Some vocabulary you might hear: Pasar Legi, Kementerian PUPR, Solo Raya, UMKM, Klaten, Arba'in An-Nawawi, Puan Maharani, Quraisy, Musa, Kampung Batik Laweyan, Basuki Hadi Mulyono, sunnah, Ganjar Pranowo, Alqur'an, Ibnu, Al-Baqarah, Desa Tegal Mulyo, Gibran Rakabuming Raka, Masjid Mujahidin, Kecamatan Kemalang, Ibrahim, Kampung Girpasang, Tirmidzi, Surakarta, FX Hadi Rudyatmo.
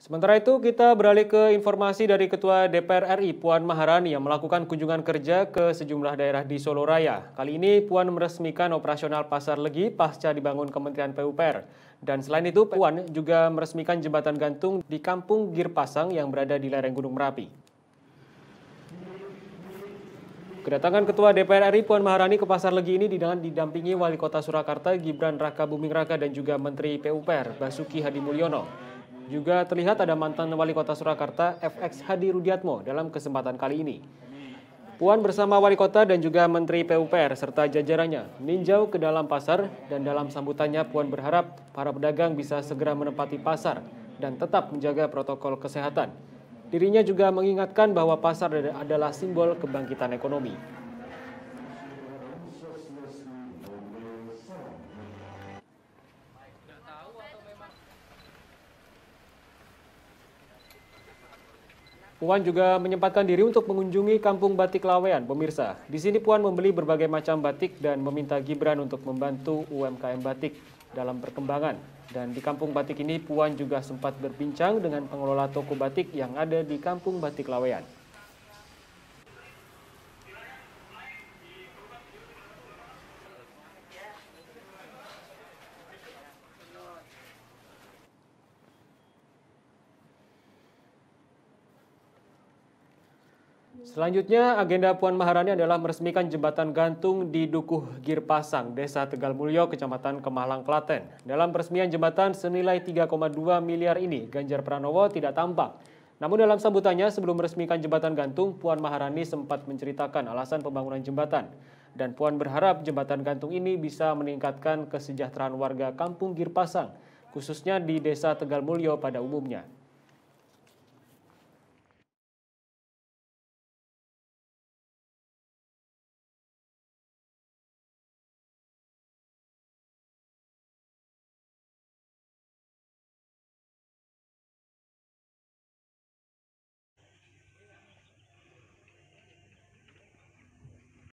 Sementara itu kita beralih ke informasi dari Ketua DPR RI Puan Maharani yang melakukan kunjungan kerja ke sejumlah daerah di Solo Raya. Kali ini Puan meresmikan operasional Pasar Legi pasca dibangun Kementerian PUPR. Dan selain itu Puan juga meresmikan jembatan gantung di Kampung Girpasang yang berada di lereng Gunung Merapi. Kedatangan Ketua DPR RI Puan Maharani ke Pasar Legi ini didampingi Wali Kota Surakarta Gibran Rakabuming Raka dan juga Menteri PUPR Basuki Hadi Mulyono. Juga terlihat ada mantan Wali Kota Surakarta FX Hadi Rudyatmo dalam kesempatan kali ini. Puan bersama Wali Kota dan juga Menteri PUPR serta jajarannya meninjau ke dalam pasar dan dalam sambutannya Puan berharap para pedagang bisa segera menempati pasar dan tetap menjaga protokol kesehatan. Dirinya juga mengingatkan bahwa pasar adalah simbol kebangkitan ekonomi. Puan juga menyempatkan diri untuk mengunjungi Kampung Batik Laweyan, pemirsa. Di sini Puan membeli berbagai macam batik dan meminta Gibran untuk membantu UMKM batik dalam perkembangan. Dan di Kampung Batik ini Puan juga sempat berbincang dengan pengelola toko batik yang ada di Kampung Batik Laweyan. Selanjutnya, agenda Puan Maharani adalah meresmikan jembatan gantung di Dukuh Girpasang, Desa Tegal Mulyo, Kecamatan Kemalang, Klaten. Dalam peresmian jembatan senilai 3,2 miliar ini, Ganjar Pranowo tidak tampak. Namun dalam sambutannya sebelum meresmikan jembatan gantung, Puan Maharani sempat menceritakan alasan pembangunan jembatan. Dan Puan berharap jembatan gantung ini bisa meningkatkan kesejahteraan warga Kampung Girpasang, khususnya di Desa Tegal Mulyo pada umumnya.